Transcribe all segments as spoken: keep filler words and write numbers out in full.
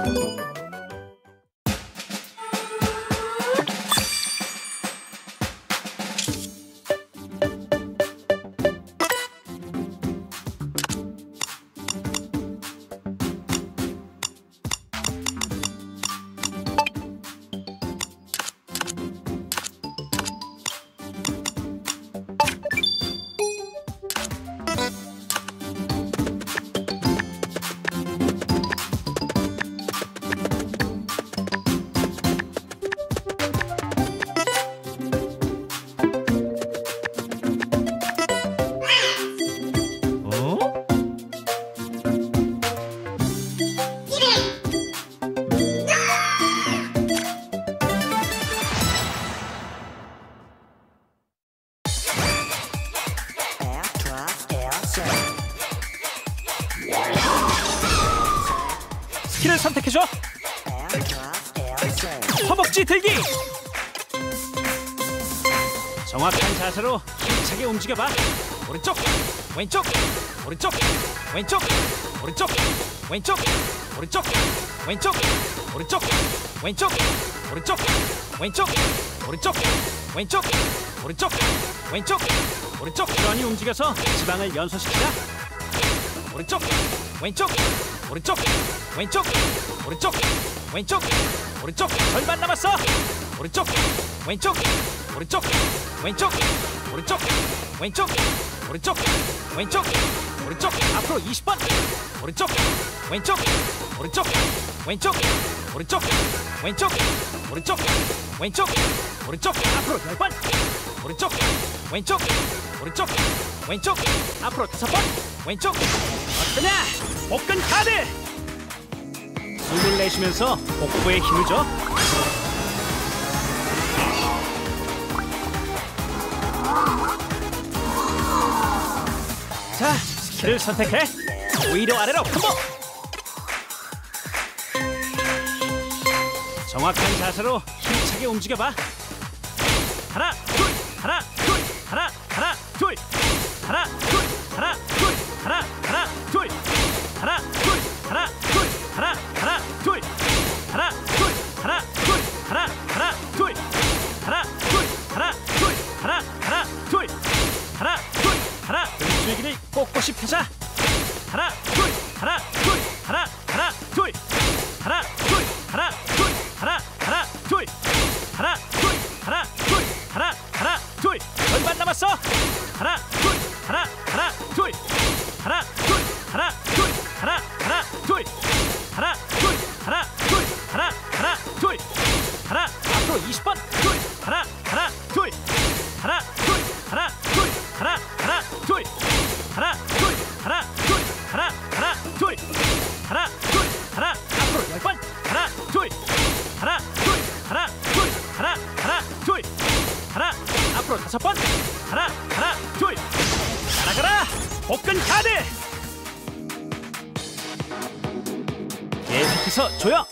거야? 스킬을 선택해줘. 허벅지 들기. 정확한 자세로 힘차게 움직여봐. 오른쪽 왼쪽 오른쪽 왼쪽 오른쪽 왼쪽 오른쪽 왼쪽 오른쪽 왼쪽 오른쪽 왼쪽 오른쪽 왼쪽 오른쪽 왼쪽 오른쪽. 그러니 움직여서 지방을 연소시키자. 오른쪽 왼쪽 오른쪽 왼쪽 오른쪽 왼쪽 오른쪽. 절반 남았어. 오른쪽 왼쪽 오른쪽 왼쪽 오른쪽 왼쪽 오른쪽 왼쪽 오른쪽. 앞으로 이십 번. 오른쪽 왼쪽 오른쪽 왼쪽 오른쪽 왼쪽 오른쪽 왼쪽 오른쪽. 앞으로 열 번. 오른쪽 왼쪽 오른쪽 왼쪽 앞으로 다섯 번. 왼쪽 어떠냐? 복근 카드. 숨을 내쉬면서 복부에 힘을 줘. 자, 스킬을 선택해. 위로 아래로 컴보. 정확한 자세로 힘차게 움직여봐. 하나, 둘, 하나, 둘, 하나, 하나, 둘, 하나, 둘, 하나, 둘, 하나, 하나, 둘, 하나, 둘, 하나, 둘, 하나, 하나, 둘, 하나, 둘, 하나, 둘, 하나, 하나, 둘, 하나, 둘, 하나, 둘, 하나, 하나, 둘, 하나, 둘, 하나. 줄기를 꼿꼿이 펴자. 하나, 둘, 하나, 둘, 하나, 하나, 둘, 하나, 둘, 하나, 둘, 하나, 하나, 둘, 하나, 둘, 하나, 둘, 하나, 하나, 둘. 절반 남았어. 하나, 둘, 하나, 하나, 둘, 하나, 둘, 하나, 둘, 하나, 하나, 둘. 하나, 둘, 하나, 둘, 하나, 하나, 둘, 하나, 앞으로 이십 번, 둘, 하나, 하나, 둘, 하나, 둘, 하나, 둘, 하나, 하나, 둘, 하나, 둘, 하나, 둘, 하나, 하나, 둘, 하나, 둘, 하나, 앞으로 열 번, 하나, 둘, 하나, 둘, 하나, 둘, 하나, 하나, 둘, 하나, 앞으로 다섯 번, 하나, 하나, 둘, 날아가라, 복근 카드. 계속해서 조여.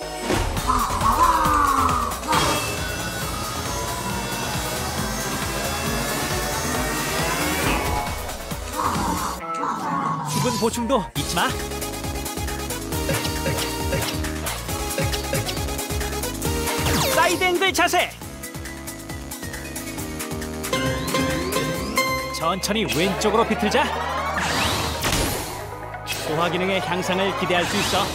수분 보충도 잊지 마. 사이드 앵글 자세. 천천히 왼쪽으로 비틀자. 소화 기능의 향상을 기대할 수 있어.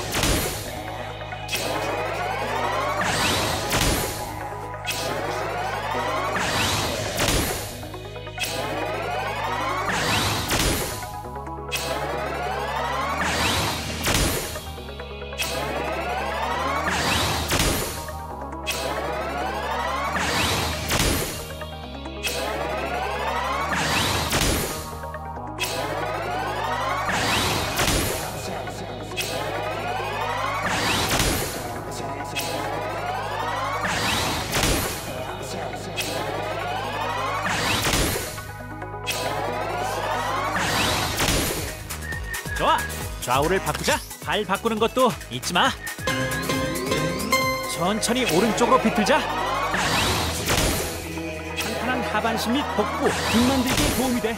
좋아! 좌우를 바꾸자! 발 바꾸는 것도 잊지 마! 천천히 오른쪽으로 비틀자! 탄탄한 하반신 및 복부, 등 만들기에 도움이 돼!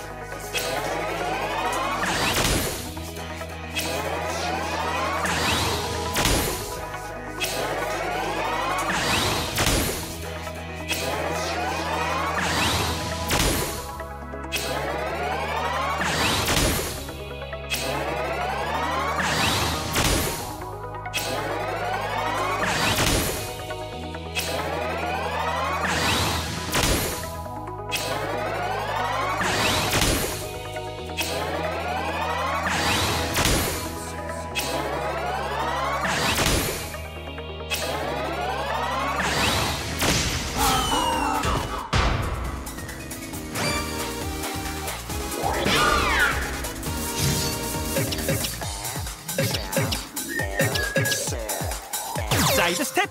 사이드 스텝.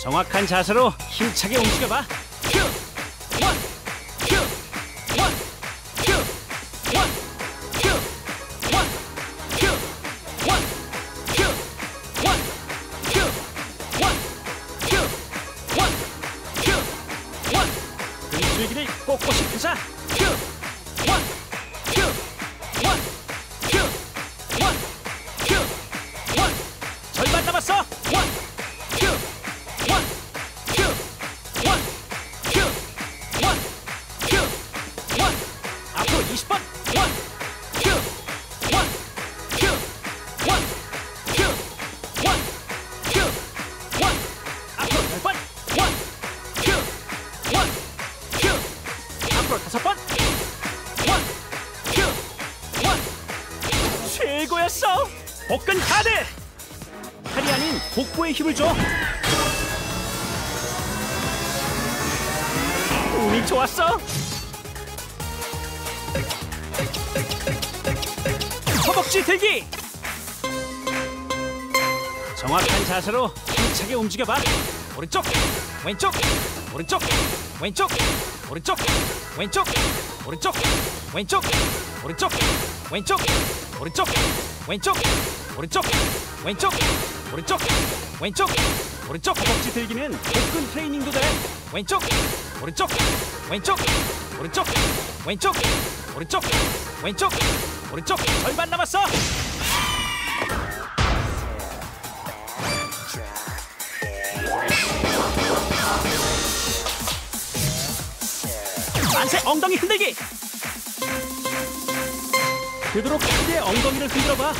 정확한 자세로 힘차게 움직여봐. 큐! 원! 큐! 원! 큐! 원! 큐! 원! 큐! 원! 큐! 원! 큐! 원! 큐! 원! 큐! 원! 근육줄기를 꼿꼿이 펴자. 큐! 원! 큐! 원! 큐! 원! 큐! 원! 절반 남았어. 원! 이십 번! 원! 큐! 원! 큐! 원! 큐! 원! 큐! 원! 앞으로 열 번! 원! 큐! 원! 큐! 앞으로 다섯 번! 원! 큐! 원! 최고였어! 복근 카드! 팔이 아닌 복부에 힘을 줘! 운이 좋았어! 허벅지 들기! 정확한 자세로 힘차게 움직여봐. 오른쪽, 왼쪽, 오른쪽, 왼쪽, 오른쪽, 왼쪽, 오른쪽, 왼쪽, 오른쪽, 왼쪽, 오른쪽, 왼쪽, 오른쪽, 왼쪽, 오른쪽, 왼쪽, 오른쪽. 허벅지 들기는 복근 트레이닝도 돼. 왼쪽, 오른쪽, 왼쪽, 오른쪽, 왼쪽, 오른쪽, 왼쪽, 오른쪽. 절반 남았어. 만세 엉덩이 흔들기. 되도록 크게 엉덩이를 흔들어봐.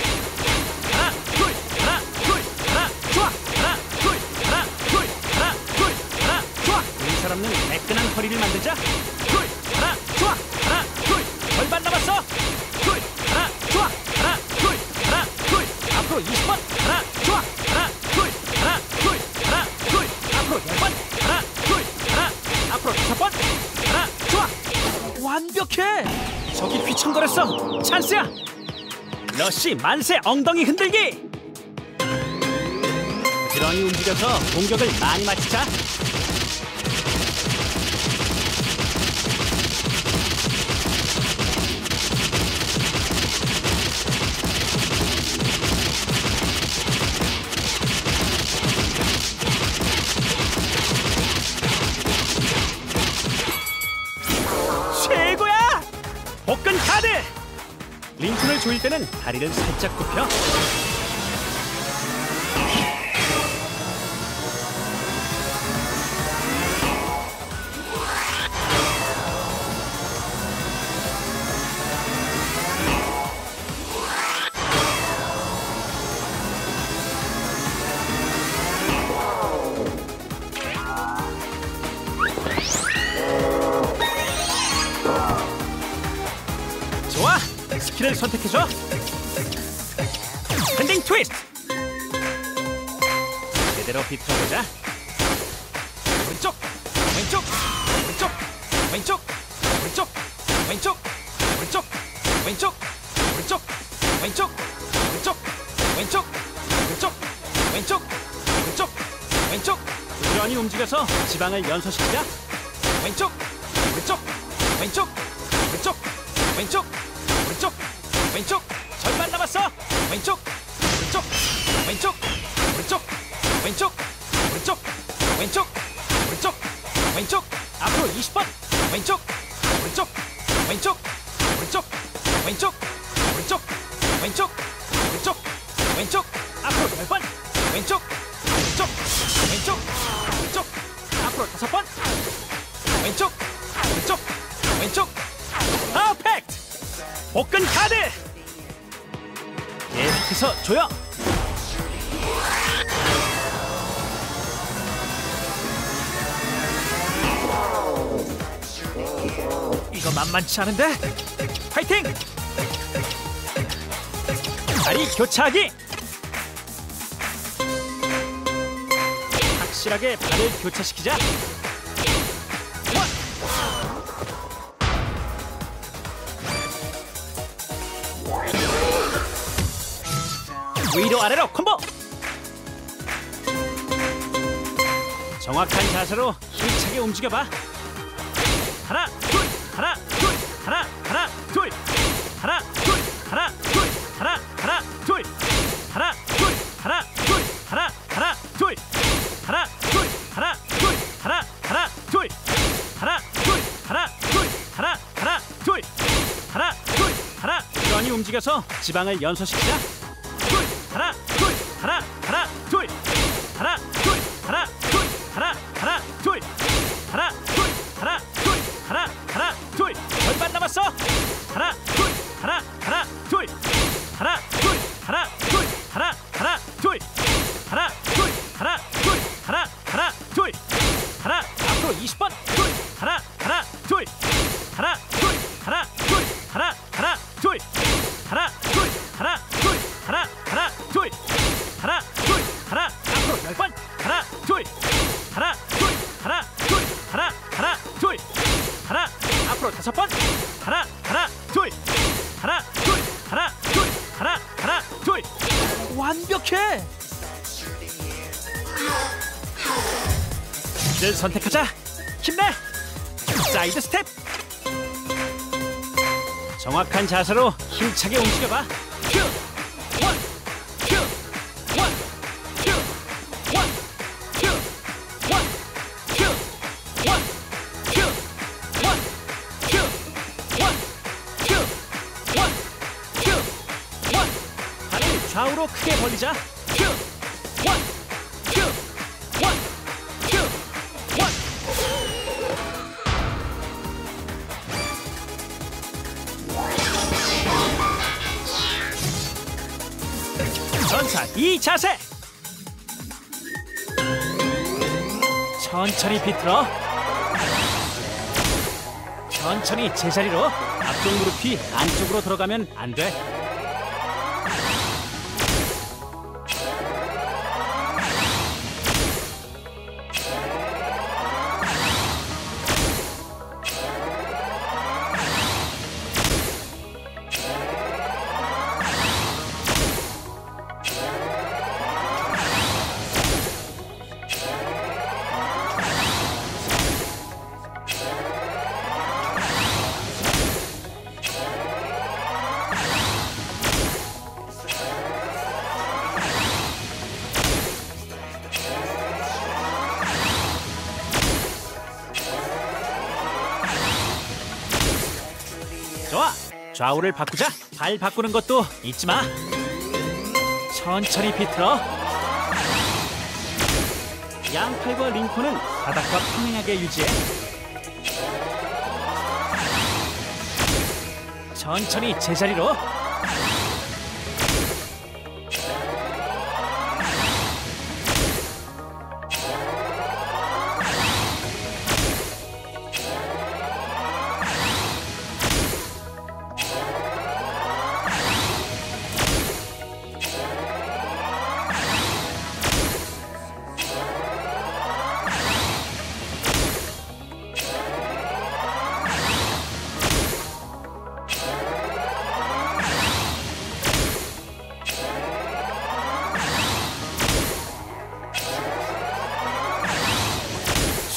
하나, 둘, 하나, 둘, 하나, 좋아. 하나, 둘, 하나, 둘, 하나, 둘, 하나, 좋아. 우리처럼는 매끈한 허리를 만들자. 둘, 하나, 좋아. 하나, 둘. 절반 남았어. 둘, 하나, 좋아. 하나, 둘, 하나, 둘. 앞으로 이십 번. 하나, 좋아. 하나, 둘, 하나, 둘, 하나, 둘. 앞으로 열 번. 하나, 둘, 하나. 앞으로 다섯 번. 하나, 좋아. 완벽해. 저기 휘청거렸어. 찬스야. 러쉬 만세 엉덩이 흔들기. 부지런히 움직여서 공격을 많이 맞추자. 복근 카드! 링크를 조일 때는 다리를 살짝 굽혀. 좋아! 스킬을 선택해줘! 밴딩 트위스트! 제대로 비틀어보자. 왼쪽! 왼쪽! 왼쪽! 왼쪽! 왼쪽! 왼쪽! 왼쪽! 왼쪽! 왼쪽! 왼쪽! 왼쪽! 왼쪽! 왼쪽! 왼쪽! 왼쪽! 왼쪽! 부지런히 움직여서 지방을 연소시키자. 왼쪽! 왼쪽! 왼쪽! 왼쪽! 왼쪽! 왼쪽! 왼쪽! 절반 남았어! 왼쪽! 왼쪽! 왼쪽! 왼쪽! 왼쪽! 왼쪽! 왼쪽! 왼쪽! 왼쪽! 앞으로 이십 번! 왼쪽! 왼쪽! 왼쪽! 왼쪽! 왼쪽! 왼쪽! 왼쪽! 왼쪽! 왼쪽! 앞으로 열 번! 왼쪽! 왼쪽! 왼쪽! 왼쪽! 앞으로 다섯 번! 왼쪽! 왼쪽! 왼쪽! 퍼펙트! 복근 카드! 계속해서 조여! 이거 만만치 않은데? 파이팅! 다리 교차하기! 확실하게 발을 교차시키자. 위로 아래로 콤보! 정확한 샷으로 힘차게 움직여봐. 하나, 둘, 하나, 둘, 하나, 하나, 둘, 하나, 둘, 하나, 둘, 하나, 하나, 둘, 하나, 둘, 하나, 둘, 하나, 하나, 둘, 하나, 둘, 하나, 둘, 하나, 하나, 둘, 하나, 둘, 하나, 둘, 하나, 하나, 둘, 하나, 둘, 하나. 꾸준히 움직여서 지방을 연소시키자. 둘, 하나, 둘, 하나, 하나, 둘, 하나, 둘, 하나, 둘, 하나, 하나, 둘, 하나, 둘, 하나, 둘, 하나, 하나, 둘. 절반 남았어. 하나, 둘, 하나, 하나, 둘, 하나, 둘, 하나, 둘, 하나, 하나, 둘, 하나, 둘, 하나, 둘, 하나, 하나, 둘, 하나. 앞으로 이십 번. 둘, 하나, 하나, 둘, 하나, 둘, 하나, 둘, 하나, 하나, 둘, 하나, 둘, 하나, 둘, 하나, 하나, 둘, 하나, 둘, 하나. 앞으로 열 번. 하나, 둘, 하나, 둘, 하나, 둘, 하나, 하나, 둘, 하나. 앞으로 다섯 번. 하나, 하나, 둘, 하나, 둘, 하나, 둘, 하나, 하나, 둘. 완벽해. 를 선택하자. 힘내. 사이드 스텝. 정확한 자세로 힘차게 움직여봐. 큐. 좌우로 크게 벌리자. 큐, 원, 큐, 원, 큐, 원. 전사 이 자세. 천천히 비틀어. 천천히 제자리로. 앞쪽 무릎이 안쪽으로 들어가면 안 돼. 좋아! 좌우를 바꾸자! 발 바꾸는 것도 잊지 마! 천천히 비틀어! 양팔과 링코는 바닥과 평행하게 유지해! 천천히 제자리로!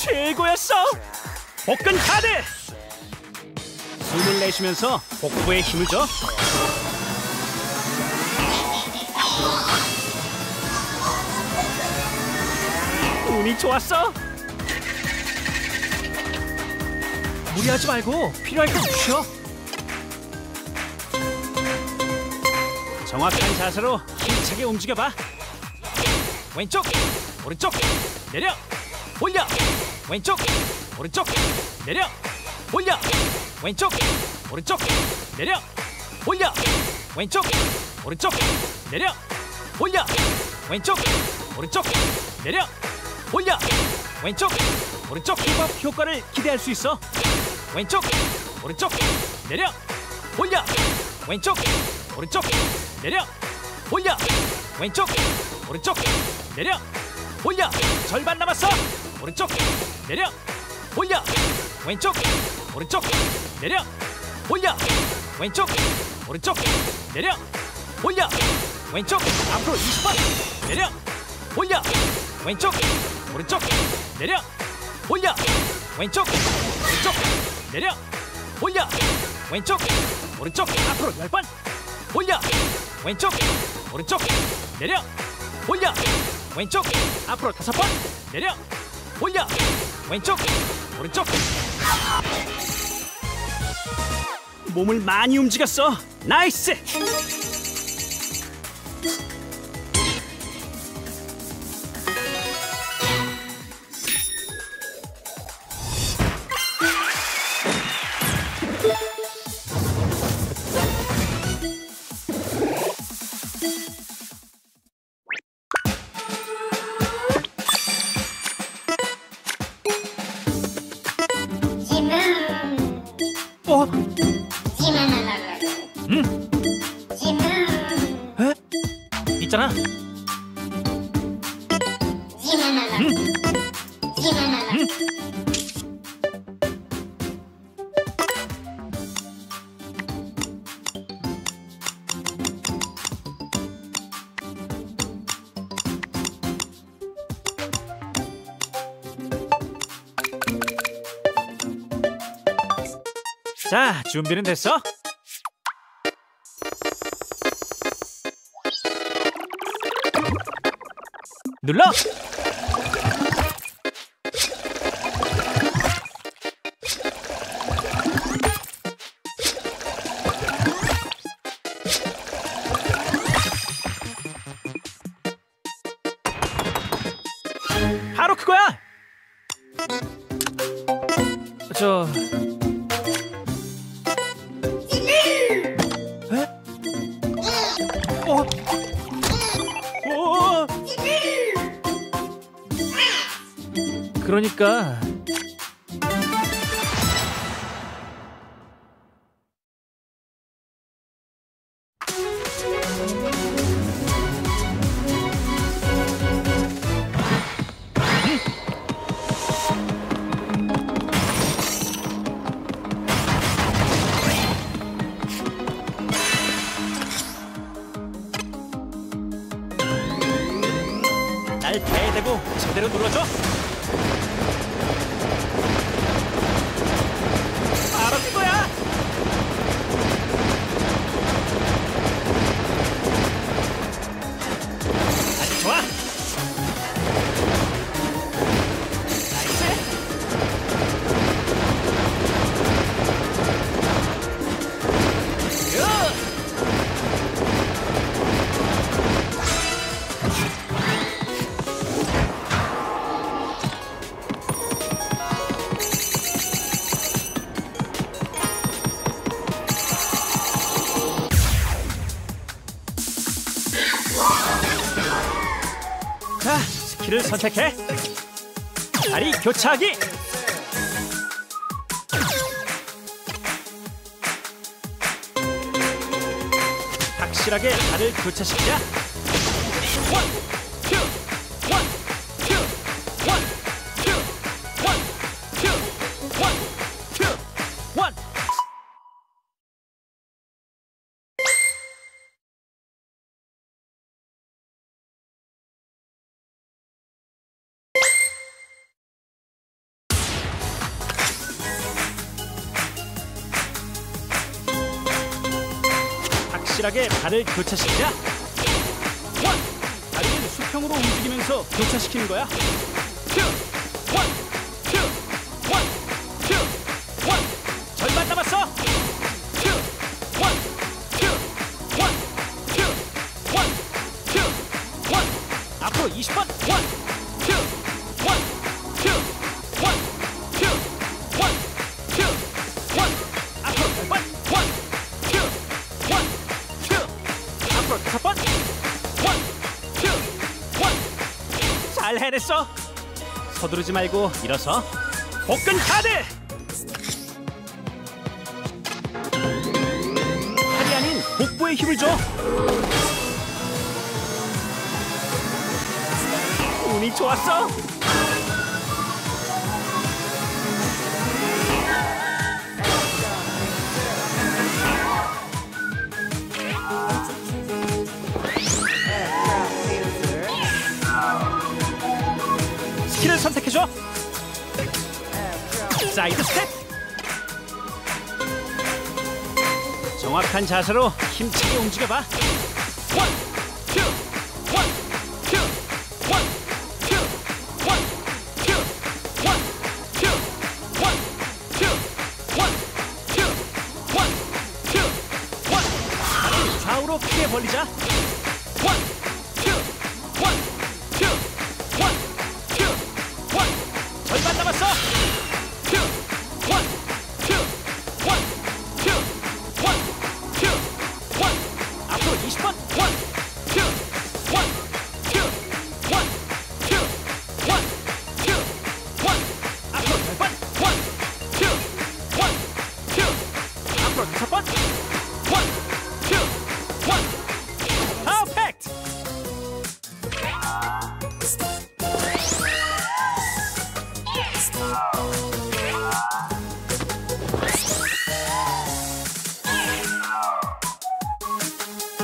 최고였어! 복근 카드! 숨을 내쉬면서 복부에 힘을 줘. 운이 좋았어! 무리하지 말고 필요할 땐 쉬어. 정확한 자세로 힘차게 움직여봐. 왼쪽, 오른쪽, 내려, 올려! 왼쪽, 오른쪽, 내려, 올려. 왼쪽, 오른쪽, 내려, 올려. 왼쪽, 오른쪽, 내려, 올려. 왼쪽, 오른쪽, 내려, 올려. 왼쪽, 오른쪽. 힙업 효과를 기대할 수 있어. 왼쪽, 오른쪽, 내려, 올려. 왼쪽, 오른쪽, 내려, 올려. 왼쪽, 오른쪽, 내려, 올려. 절반 남았어. 오른쪽, 내려, 올려. 왼쪽, 오른쪽, 내려, 올려. 왼쪽, 오른쪽, 내려, 올려. 왼쪽, 앞으로 이십 번. 내려, 올려 왼쪽 오른쪽 내려 올려 왼쪽 오른쪽 내려 올려 왼쪽 오른쪽 앞으로 열 번 올려 왼쪽 오른쪽 내려 올려 왼쪽 앞으로 다섯 번 내려 올려 왼쪽 오른쪽. 몸을 많이 움직였어. 나이스. 자, 준비는 됐어? 눌러! 바로 그거야! 저... 그러니까 날 대대고 제대로 눌러줘. 바로 그거야. 아주 좋아. 나이스. 유. 자, 스킬을 선택해. 다리 교차하기. 확실하게 다리를 교차시키자. 원, 투, 원, 투, 원, 투, 원, 투, 원, 투, 원. 확실하게 발을 교차시키자. 원! 다리를 수평으로 움직이면서 교차시키는 거야. 투! 원! 투! 원! 투! 원! 절반 남았어! 투! 원! 투! 원! 투! 원! 투! 원! 앞으로 이십 번! 원! 투! 원! 투! 원! 투! 원! 투! 원! 앞으로 십 번! 원! 투! 원! 다섯 번, 원, 투, 원. 잘 해냈어. 서두르지 말고 일어서 복근 카드. 팔이 아닌 복부에 힘을 줘. 운이 좋았어. Oh. 그죠? 사이드 스텝! 정확한 자세로 힘차게 움직여봐. 원, 투, 원, 투, 원, 투, 원, 투, 원, 투, 원, 투, 원, 투, 원, 투, 원. 다리를 좌우로 크게 벌리자.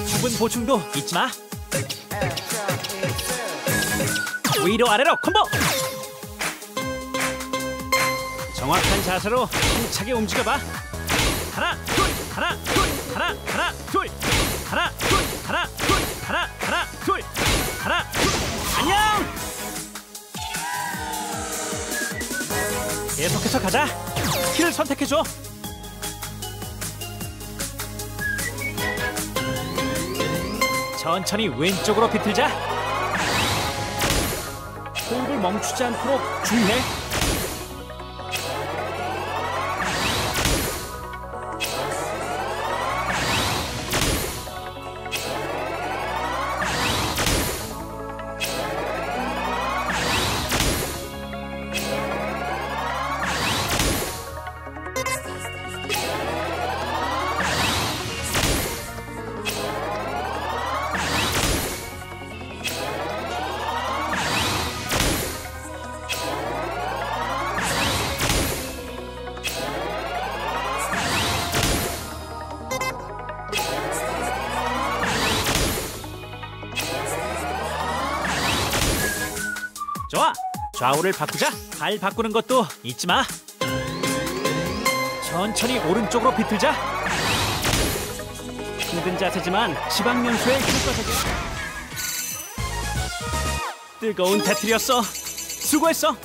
수분 보충도 잊지 마. 위로 아래로 콤보. 정확한 자세로 힘차게 움직여봐. 하나 둘 하나 둘 하나 하나 둘 하나 둘 하나 둘 하나 하나 둘 하나 둘. 안녕. 계속해서 가자. 키를 선택해줘. 천천히 왼쪽으로 비틀자. 호흡을 멈추지 않도록 주의해. 좋아! 좌우를 바꾸자! 발 바꾸는 것도 잊지 마! 천천히 오른쪽으로 비틀자! 힘든 자세지만 지방연소에 효과적이야! 뜨거운 배틀이었어! 수고했어!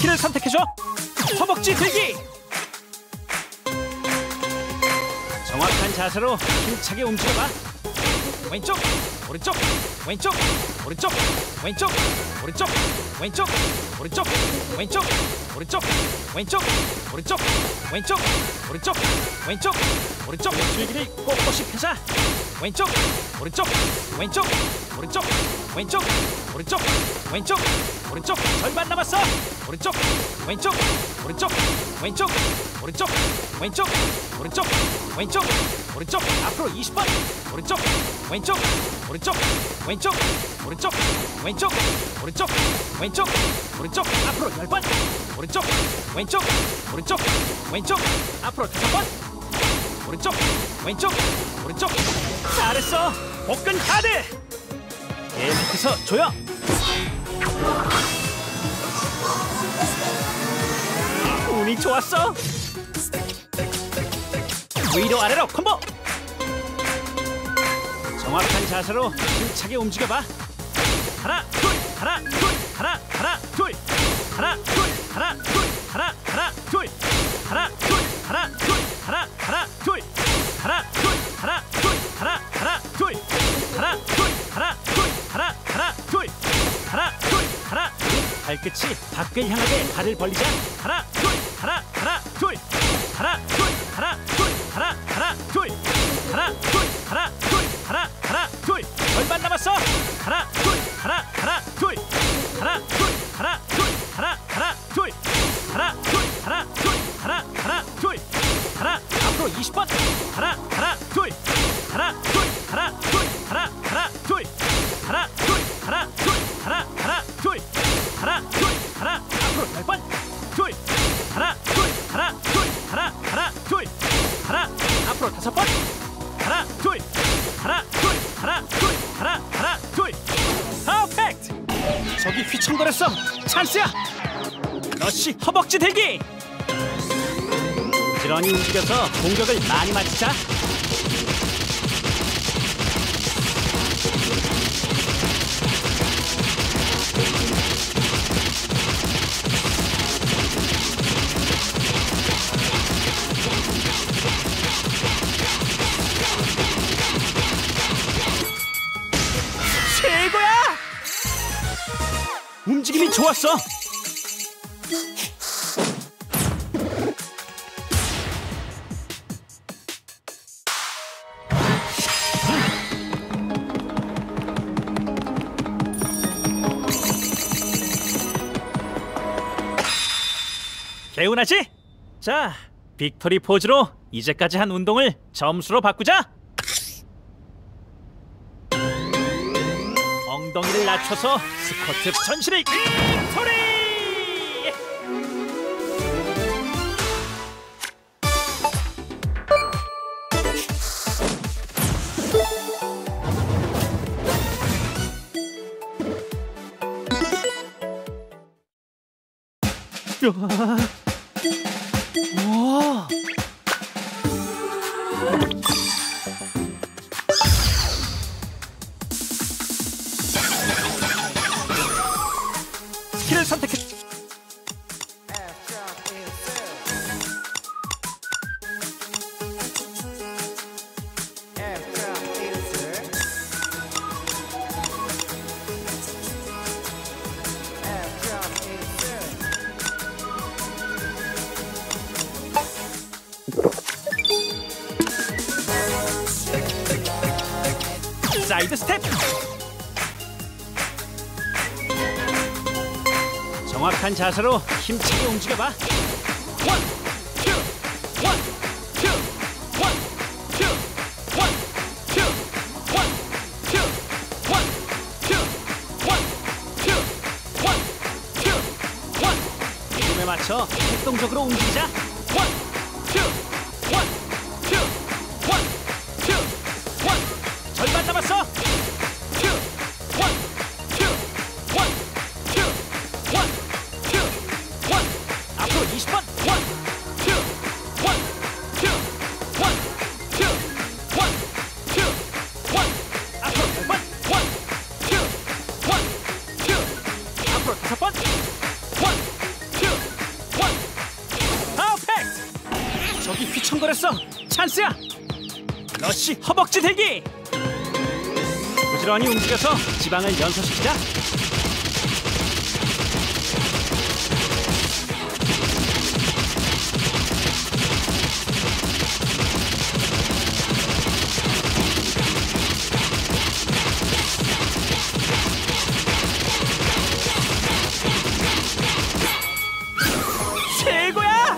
키를 선택해줘. 허벅지 들기. 정확한 자세로 힘차게 움직여봐. 왼쪽 오른쪽 왼쪽 오른쪽 왼쪽 오른쪽 왼쪽 오른쪽 왼쪽 오른쪽 왼쪽 오른쪽 왼쪽 오른쪽 왼쪽 오른쪽 줄기를 꼿꼿이 펴자. 왼쪽 오른쪽 왼쪽 오른쪽 왼쪽 오른쪽 왼쪽 오른쪽. 절반 남았어. 오른쪽 왼쪽 오른쪽 왼쪽 오른쪽 왼쪽 오른쪽 왼쪽 오른쪽. 앞으로 이십 번. 오른쪽 왼쪽 오른쪽 왼쪽 오른쪽 왼쪽 오른쪽 왼쪽 오른쪽. 앞으로 열 번. 오른쪽 왼쪽 오른쪽 왼쪽 앞으로 다섯 번. 오른쪽 왼쪽 오른쪽. 잘했어. 복근 카드. 계속해서 조여. 운이 좋았어. 위로 아래로 콤보. 정확한 자세로 힘차게 움직여봐. 하나 둘 하나 둘 하나 하나 둘 하나 둘 하나 둘 하나 하나 둘 하나 둘 하나 둘 하나 하나 둘 하나 둘 하나 둘 하나 둘 하나 둘. 발끝이 밖을 향하게 발을 벌리자. 하나, 둘, 하나, 하나, 둘, 하나, 둘, 하나, 둘, 하나, 하나, 둘, 하나, 둘, 하나, 둘, 하나, 하나, 둘. 얼반 남았어. 하나, 둘, 하나, 하나, 둘, 하나, 둘, 하나, 둘, 하나, 하나, 둘, 하나, 둘, 하나, 둘, 하나, 하나, 둘, 하나. 앞으로 이십 번. 하나, 하나, 둘, 하나, 둘, 하나, 둘, 하나, 하나, 둘, 하나, 둘, 하나, 둘, 하나, 하나, 둘, 하나, 둘, 하나. 앞으로 열 번. 둘, 하나, 둘, 하나, 둘, 하나, 하나, 둘, 하나. 앞으로 다섯 번. 하나, 둘, 하나, 둘, 하나, 둘, 하나, 하나, 둘. 퍼펙트. 저기 휘청거렸어. 찬스야. 러쉬 허벅지 대기. 그러니 움직여서 공격을 많이 맞히자. 최고야! 움직임이 좋았어. 개운하지? 자, 빅토리 포즈로 이제까지 한 운동을 점수로 바꾸자! 엉덩이를 낮춰서 스쿼트 전신의 빅토리! 으아... 와. 스킬을 선택해. 사이드 스텝. 정확한 자세로 힘차게 움직여봐. 원, 투, 원, 투, 원, 투, 원, 투, 원, 투, 원, 투, 원, 투, 원, 투, 원. 리듬에 맞춰 활동적으로 움직이자. 원, 투, 원, 투, 원, 투, 원. 절반 남았어. 투, 원, 투, 원, 투, 원, 투, 원. 앞으로 이십 번. 원, 투, 원, 투, 원, 투, 원, 투, 원. 앞으로 열 번. 원, 투, 원, 투. 앞으로 다섯 번. 원, 투, 원. 퍼펙트. 저기 휘청거렸어. 찬스야. 러쉬 허벅지 대기. 부지런히 움직여서 지방을 연소시키자. 최고야!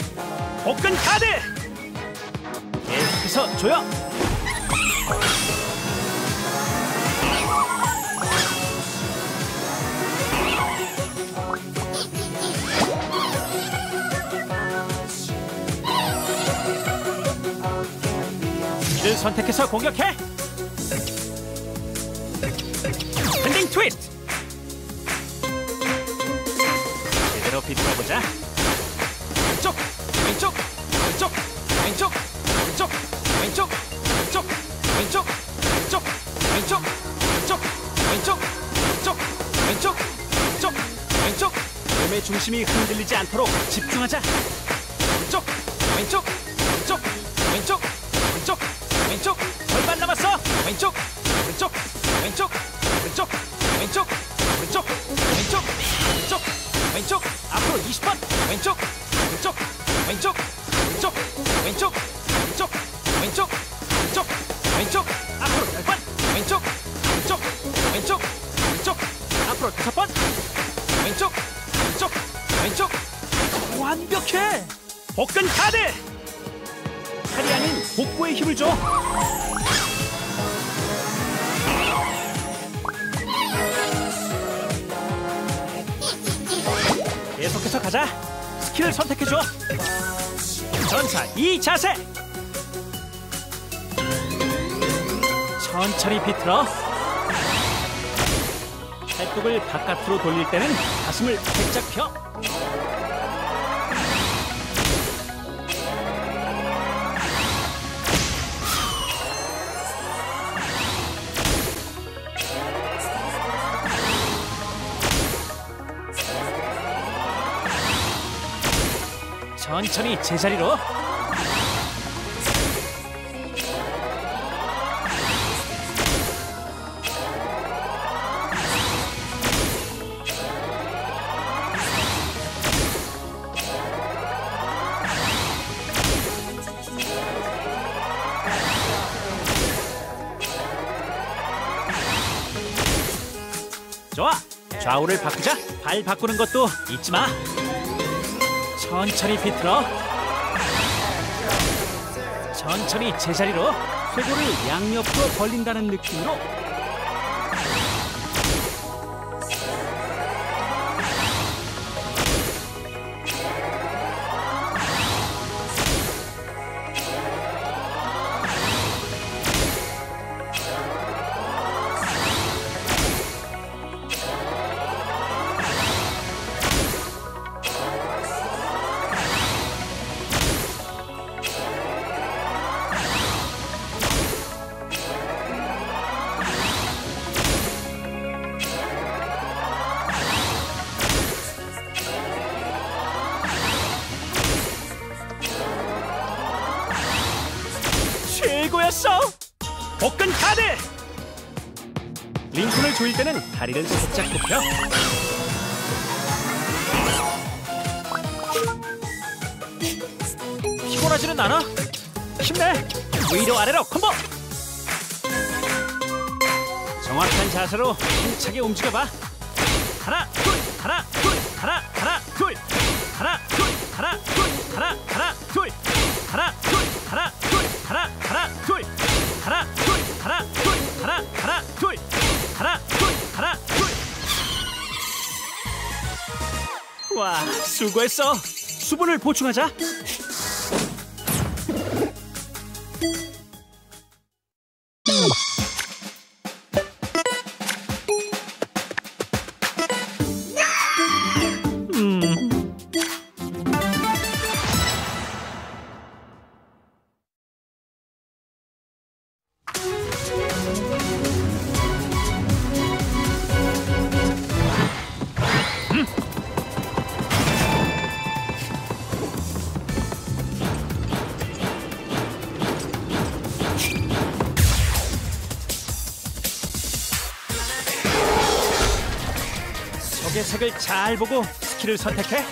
복근 카드! 계속해서 조여! 이를 선택해서 공격해. 밴딩 트위스트. 제대로 비틀어보자. 왼쪽, 왼쪽, 왼쪽, 왼쪽, 왼쪽, 왼쪽, 왼쪽, 왼쪽, 왼쪽, 왼쪽, 왼쪽, 왼쪽, 왼쪽, 왼쪽, 왼쪽, 왼쪽. 몸의 중심이 흔들리지 않도록 집중하자. 왼쪽, 왼쪽, 왼쪽, 왼쪽, 왼쪽, 왼쪽. 절반 남았어. 왼쪽, 왼쪽, 왼쪽, 왼쪽, 왼쪽, 왼쪽, 왼쪽, 왼쪽, 왼쪽. 왼쪽 왼쪽 왼쪽 왼쪽 왼쪽 왼쪽 왼쪽 왼쪽 왼쪽 앞으로 다섯 번 왼쪽 왼쪽 왼쪽 왼쪽 앞으로 다섯 번 왼쪽 왼쪽 왼쪽 완벽해. 복근 가드 팔이 아닌 복부에 힘을 줘. 계속해서 가자. 스킬을 선택해줘. 전사 이 자세. 천천히 비틀어. 팔뚝을 바깥으로 돌릴 때는 가슴을 살짝 펴. 천천히 제자리로. 좋아. 좌우를 바꾸자. 발 바꾸는 것도 잊지 마. 천천히 비틀어. 천천히 제자리로. 쇄골을 양옆으로 벌린다는 느낌으로. 최고였어! 복근 카드! 링크를 조일 때는 다리를 살짝 굽혀. 피곤하지는 않아? 힘내! 위로 아래로 콤보! 정확한 자세로 힘차게 움직여봐. 하나, 둘, 하나, 둘, 하나, 하나, 둘, 하나, 둘, 하나, 둘, 하나, 하나, 둘, 하나, 둘, 하나, 둘. 하나, 하나, 둘, 하나, 둘, 하나, 둘, 하나, 하나, 둘, 하나, 둘, 하나, 둘. 와, 수고했어. 수분을 보충하자. 적의 색을 잘 보고 스킬을 선택해.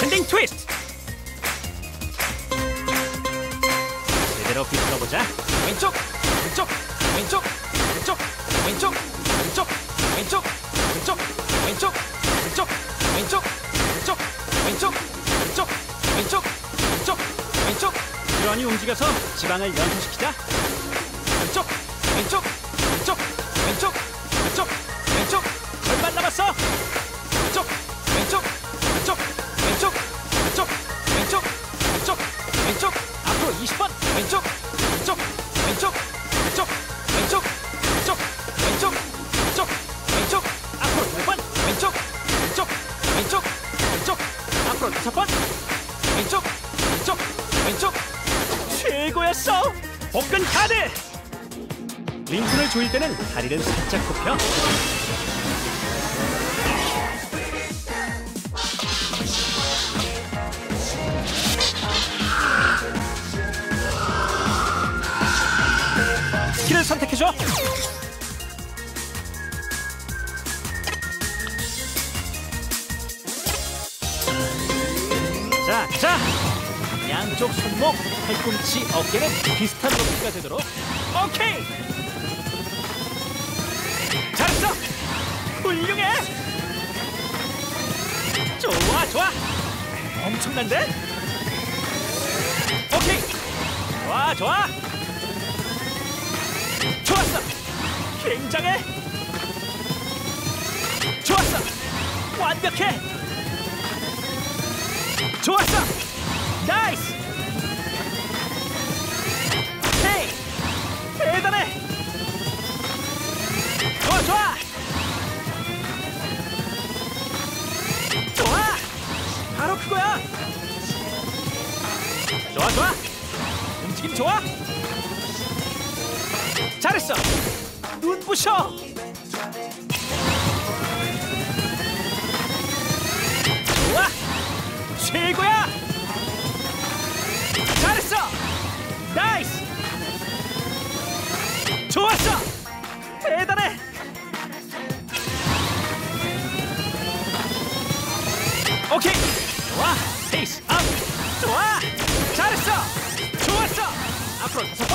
밴딩 트위스트. 제대로 비틀어보자. 왼쪽 왼쪽 왼쪽 왼쪽 왼쪽 왼쪽 왼쪽 왼쪽 왼쪽 왼쪽 왼쪽 왼쪽 왼쪽 왼쪽 왼쪽 왼쪽 왼쪽. 부지런히 움직여서 지방을 연소시키자. 왼쪽, 왼쪽, 왼쪽, 왼쪽, 왼쪽, 왼쪽. 절반 남았어. 왼쪽, 왼쪽, 왼쪽, 왼쪽, 왼쪽, 왼쪽, 왼쪽, 왼쪽. 앞으로 이십 번. 왼쪽, 왼쪽, 왼쪽, 왼쪽, 왼쪽, 왼쪽, 왼쪽, 왼쪽, 왼쪽. 앞으로 십 번. 왼쪽, 왼쪽, 왼쪽, 왼쪽. 앞으로 다섯 번. 왼쪽, 왼쪽, 왼쪽. 최고였어! 복근 카드! 링크를 조일 때는 다리를 살짝 굽혀. 스킬을 선택해줘. 자, 자! 양쪽 손목, 팔꿈치, 어깨는 비슷한 높이가 되도록. 오케이! 잘했어! 훌륭해! 좋아, 좋아! 엄청난데? 오케이! 좋아, 좋아! 좋았어! 굉장해! 좋았어! 완벽해! 좋았어! 나이스! 헤이! 대단해! 좋아, 좋아! 좋아! 바로 그거야! 좋아, 좋아! 움직임 좋아! 잘했어! 눈부셔! 최고야! 잘했어! 나이스! 좋았어! 대단해! 오케이! 좋아! 페이스 업! 좋아! 잘했어! 좋았어! 앞으로 다섯 번!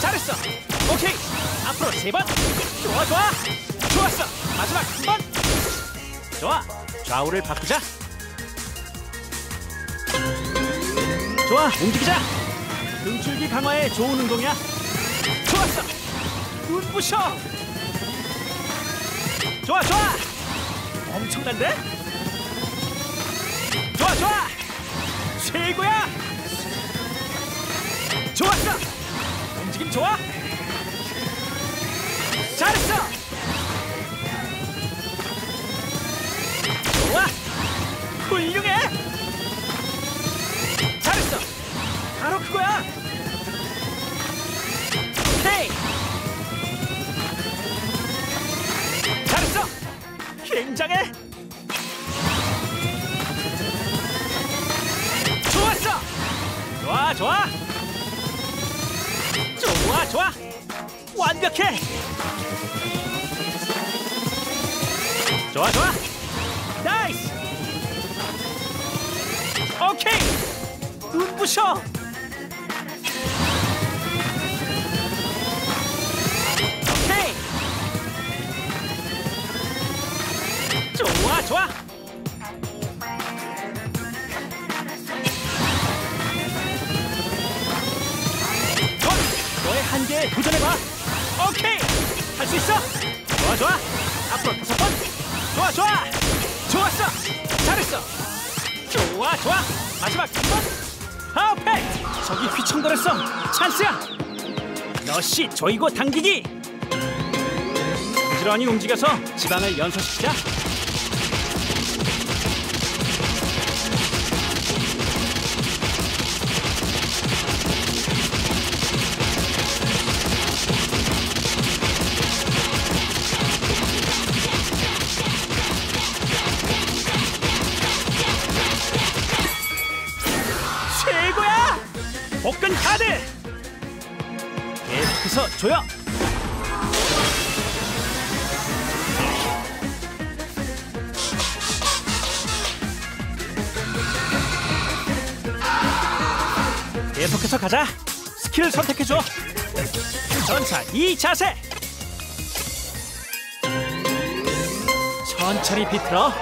잘했어! 오케이! 앞으로 세 번! 좋아, 좋아! 좋았어! 마지막 한 번! 좋아! 좌우를 바꾸자! 좋아, 움직이자! 등줄기 강화에 좋은 운동이야. 좋았어! 눈부셔! 좋아, 좋아! 엄청난데? 좋아, 좋아! 최고야! 좋았어! 움직임 좋아! 잘했어! 좋아! 훌륭해! 바로 그거야! 오케이! 잘했어! 굉장해! 좋았어! 좋아, 좋아! 좋아, 좋아! 완벽해! 좋아, 좋아! 나이스! 오케이! 눈부셔! 좋아, 좋아! 너의 한계에 도전해봐! 오케이! 할 수 있어! 좋아, 좋아! 앞으로 다섯 번! 좋아, 좋아! 좋았어! 잘했어! 좋아, 좋아! 마지막 한 번! 퍼펙트! 저기 휘청거렸어! 찬스야! 러쉬 조이고 당기기! 부지런히 움직여서 지방을 연소시키자! 복근 카드! 계속해서 조여! 계속해서 가자! 스킬을 선택해줘! 전차 이 자세! 천천히 비틀어!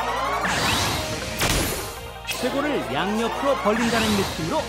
쇄골을 양옆으로 벌린다는 느낌으로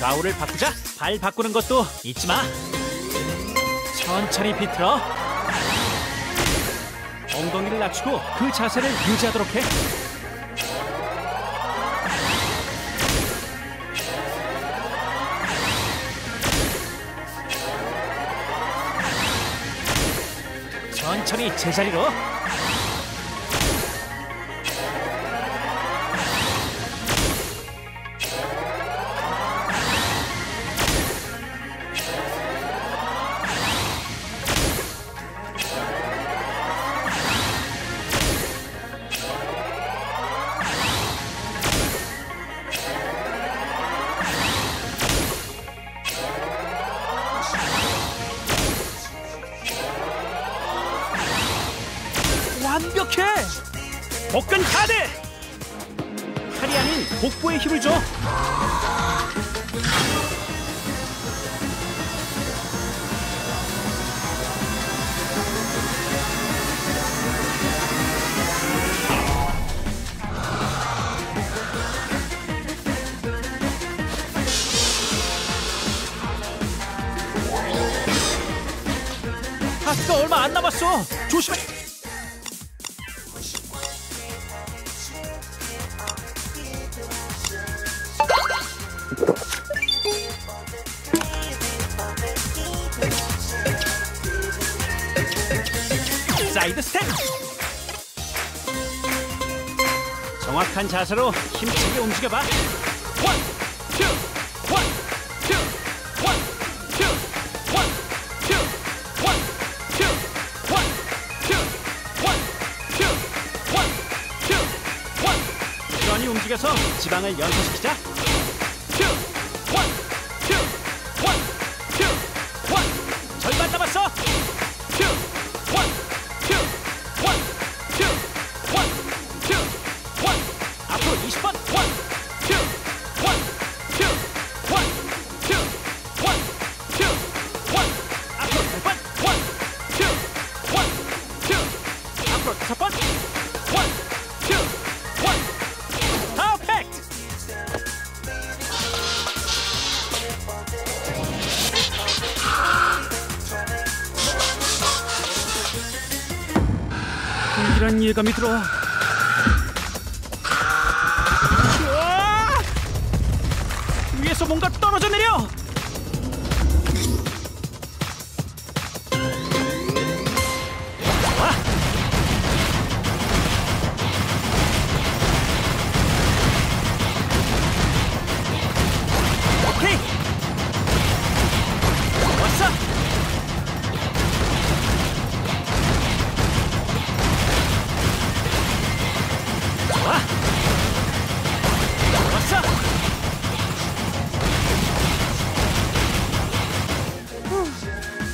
좌우를 바꾸자! 발 바꾸는 것도 잊지 마! 천천히 비틀어! 엉덩이를 낮추고 그 자세를 유지하도록 해! 천천히 제자리로. 완벽해! 복근 카드! 팔이 아닌 복부에 힘을 줘! 파스가 얼마 안 남았어! 조심해! 사이드 스텝! 정확한 자세로 힘차게 움직여봐. 원, 투, 원, 투, 원, 투, 원, 투, 원, 투, 원, 투, 원, 투, 원, 투, 원. 부지런히 움직여서 지방을 연소시키자. 투, 원, 투, 원, 투, 원. 절반 남았어. 투, 원. 이런 예감이 들어와. 위에서 뭔가 떨어져 내려.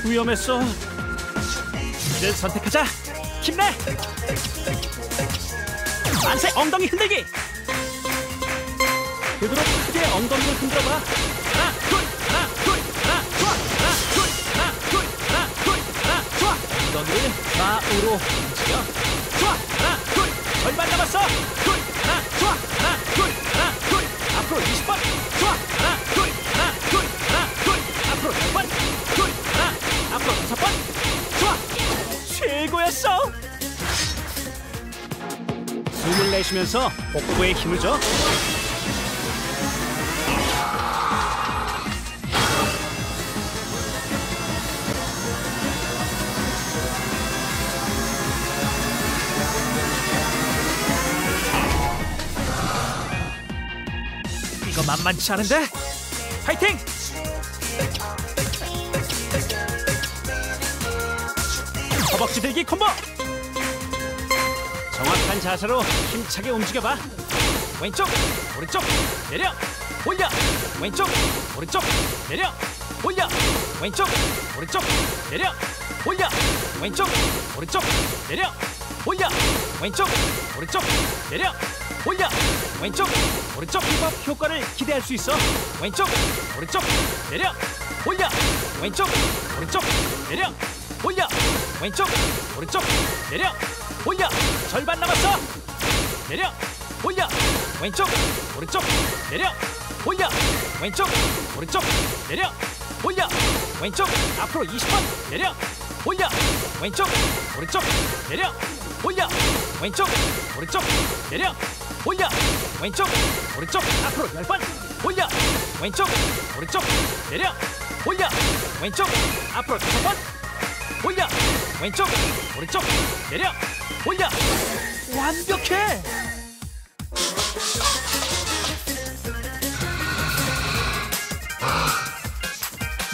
위험했어. 이를 선택하자. 힘내. 만세 엉덩이 흔들기. 그대로 크게 엉덩이를 흔들어봐. 하나 둘 하나 둘 하나 좋아 하나 둘 하나 둘 하나 둘 하나 좋아. 엉덩이를 좌우로 움직여. 좋아 하나 둘. 절반 남았어. 둘 하나 좋아 하나 둘 하나 둘. 앞으로 이십 번. 좋아 하나 둘 하나 둘 하나 둘. 앞으로 십 번. 둘 하나. 앞으로 다섯 번! 좋아! 최고였어! 숨을 내쉬면서 복부에 힘을 줘. 이거 만만치 않은데? 파이팅! 허벅지 들기 콤보! 정확한 자세로 힘차게 움직여봐. 왼쪽, 오른쪽, 내려, 올려. 왼쪽, 오른쪽, 내려, 올려. 왼쪽, 오른쪽, 내려, 올려. 왼쪽, 오른쪽, 내려, 올려. 왼쪽, 오른쪽, 내려, 올려. 왼쪽, 오른쪽 힙합 효과를 기대할 수 있어. 왼쪽, 오른쪽, 내려, 올려. 왼쪽, 오른쪽, 내려, 올려. 왼쪽 오른쪽 내려 올려. 절반 남았어. 내려 올려. 왼쪽 오른쪽 내려 올려. 왼쪽 오른쪽 내려 올려. 왼쪽 앞으로 이십 번. 내려 올려. 왼쪽 오른쪽 내려 올려. 왼쪽 오른쪽 내려 올려. 왼쪽 오른쪽 앞으로 열 번. 올려. 왼쪽 오른쪽 내려 올려. 왼쪽 앞으로 다섯 번. 올려. 왼쪽, 오른쪽, 내려, 올려. 완벽해.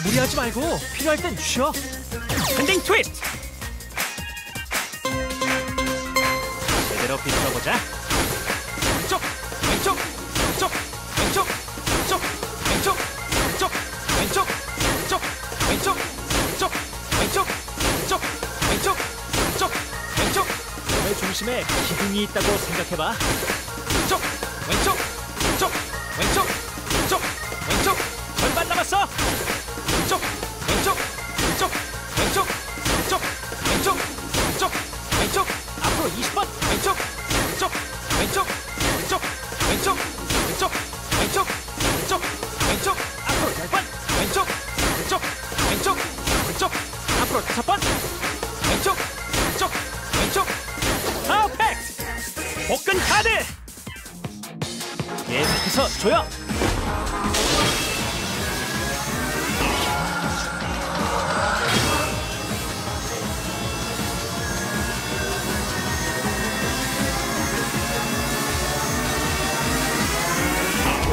무리하지 말고 필요할 땐 쉬어. 밴딩 트위스트. 제대로 비틀어보자. 왼쪽, 왼쪽, 왼쪽, 왼쪽, 왼쪽, 왼쪽, 왼쪽, 왼쪽, 왼쪽, 왼쪽, 왼쪽, 왼쪽, 왼쪽, 왼쪽, 왼쪽, 왼쪽. 몸의 중심에 기둥이 있다고 생각해봐. 왼쪽, 왼쪽, 왼쪽, 왼쪽, 왼쪽, 왼쪽. 절반 남았어. 왼쪽, 왼쪽, 왼쪽, 왼쪽, 왼쪽, 왼쪽, 왼쪽, 왼쪽. 앞으로 이십 번. 왼쪽, 왼쪽, 왼쪽, 왼쪽, 왼쪽, 왼쪽, 왼쪽, 왼쪽, 왼쪽. 앞으로 십 번. 왼쪽, 왼쪽, 왼쪽, 왼쪽. 앞으로 다섯 번. 왼쪽, 왼쪽, 왼쪽. 퍼펙트. 복근 카드. 계속해서 조여.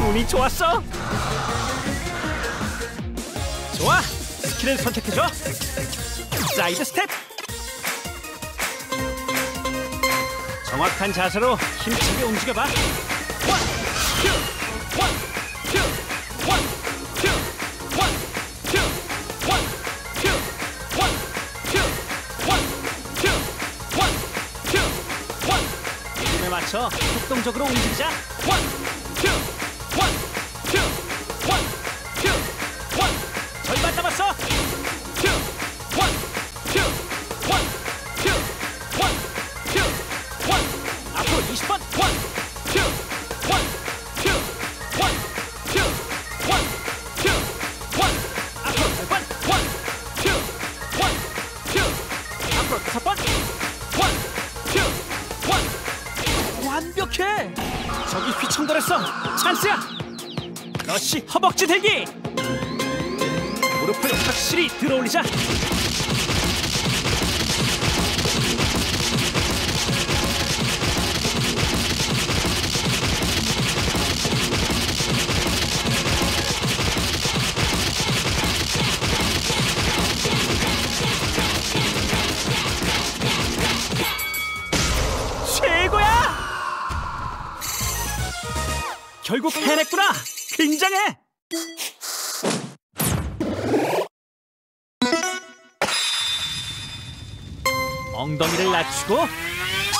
운이 좋았어? 좋아! 스킬을 선택해줘! 사이드 스텝! 정확한 자세로 힘차게 움직여봐! 원! 큐! 원! 큐! 원! 큐! 원! 큐! 원! 큐! 원! 큐! 원! 큐! 원! 큐! 원! 리듬에 맞춰 협동적으로 움직이자! 원! 큐! 원, 큐, 원, 큐, 원. 절반 남았어. 큐, 원, 큐, 원, 큐, 원, 큐, 원. 앞으로 이십 번. 원, 큐, 원, 큐, 원, 큐, 원, 큐, 원. 앞으로 십 번. 원, 큐, 원, 큐. 앞으로 다섯 번. 원, 큐, 원. 완벽해. 저기 휘청거렸어. 찬스야. 러쉬 허벅지 대기. 무릎을 확실히 들어올리자. 결국 해냈구나! 굉장해! 엉덩이를 낮추고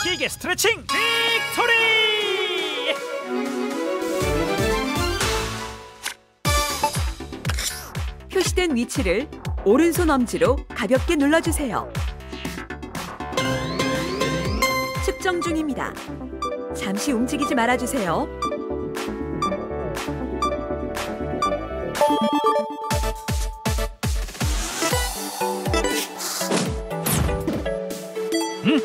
길게 스트레칭! 빅토리! 표시된 위치를 오른손 엄지로 가볍게 눌러주세요. 측정 중입니다. 잠시 움직이지 말아주세요. 음.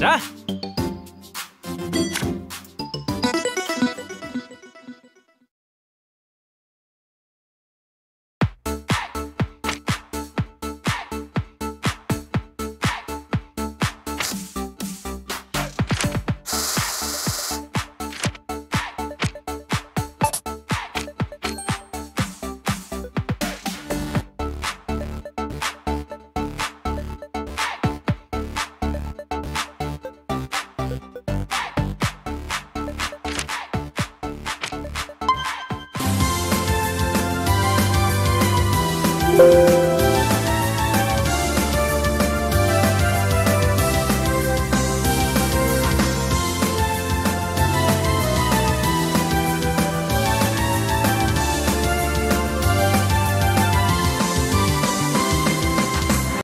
자. Thank you.